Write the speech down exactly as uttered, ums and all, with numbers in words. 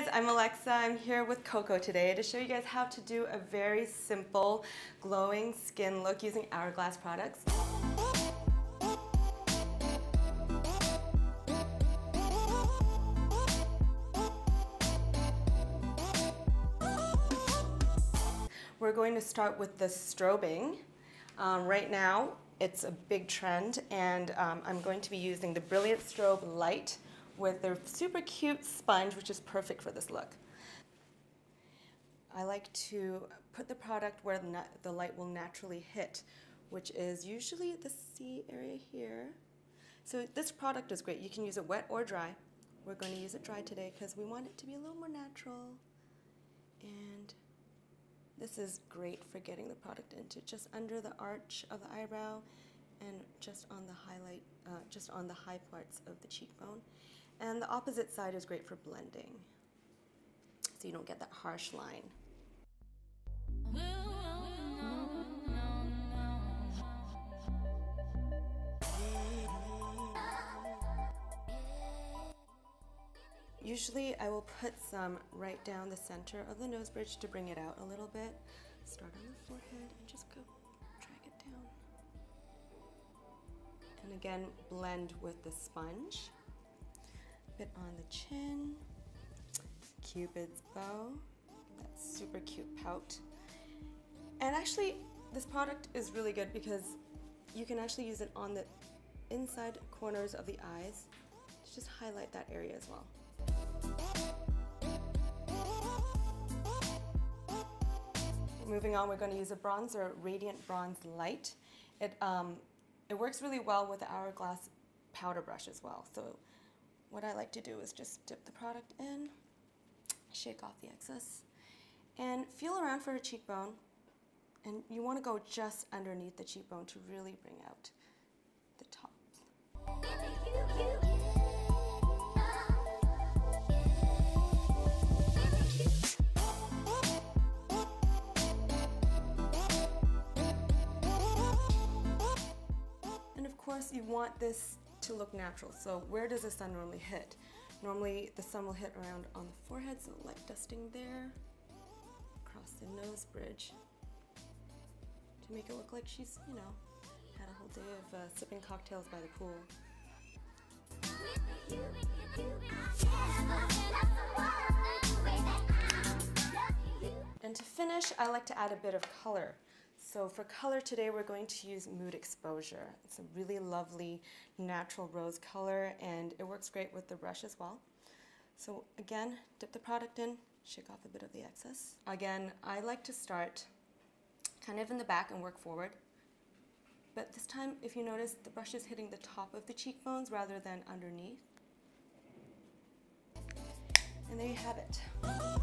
guys, I'm Alexa. I'm here with Coco today to show you guys how to do a very simple glowing skin look using Hourglass products. We're going to start with the strobing. Um, right now it's a big trend, and um, I'm going to be using the Brilliant Strobe Light with their super cute sponge, which is perfect for this look. I like to put the product where the light will naturally hit, which is usually the C area here. So this product is great. You can use it wet or dry. We're going to use it dry today because we want it to be a little more natural. And this is great for getting the product into just under the arch of the eyebrow and just on the highlight, uh, just on the high parts of the cheekbone. And the opposite side is great for blending, so you don't get that harsh line. Usually I will put some right down the center of the nose bridge to bring it out a little bit. Start on the forehead and just go drag it down. And again, blend with the sponge. Bit on the chin, Cupid's bow, that super cute pout. And actually, this product is really good because you can actually use it on the inside corners of the eyes to just highlight that area as well. Moving on, we're going to use a bronzer, Radiant Bronze Light. It, um, it works really well with the Hourglass powder brush as well. So what I like to do is just dip the product in, shake off the excess, and feel around for a cheekbone. And you want to go just underneath the cheekbone to really bring out the top. And of course, you want this to look natural. So where does the sun normally hit? Normally the sun will hit around on the forehead, so light dusting there, across the nose bridge, to make it look like she's, you know, had a whole day of uh, sipping cocktails by the pool. And to finish, I like to add a bit of color. So for color today, we're going to use Mood Exposure. It's a really lovely natural rose color, and it works great with the brush as well. So again, dip the product in, shake off a bit of the excess. Again, I like to start kind of in the back and work forward. But this time, if you notice, the brush is hitting the top of the cheekbones rather than underneath. And there you have it.